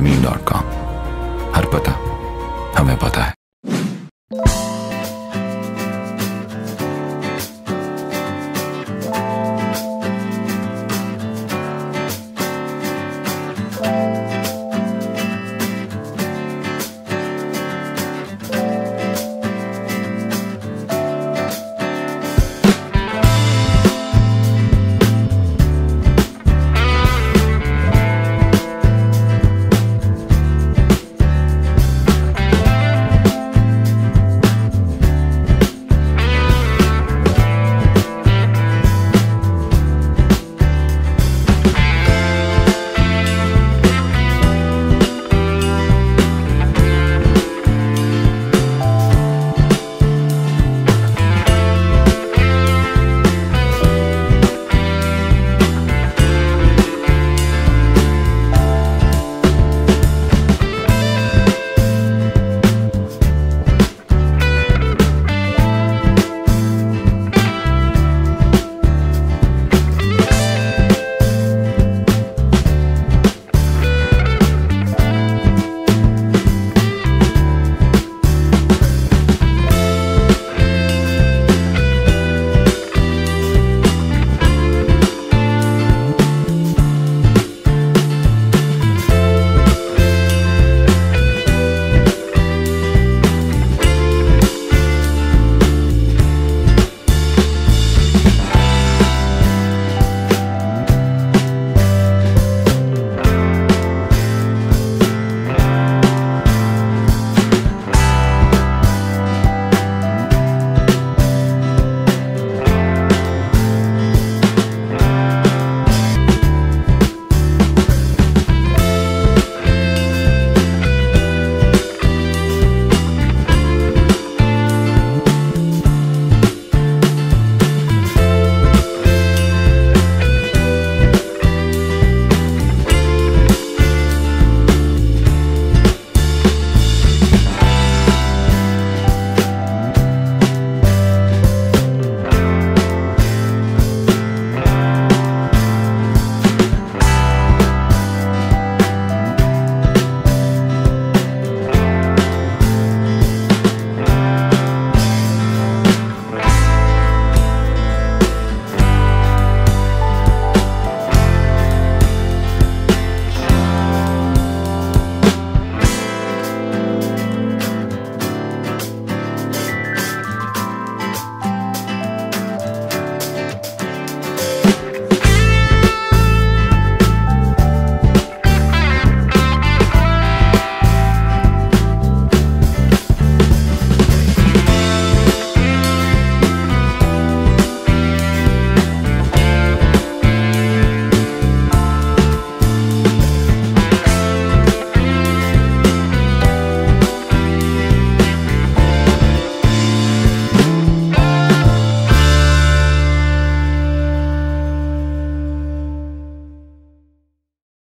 ज़मीन.com। हर पता हमें पता है।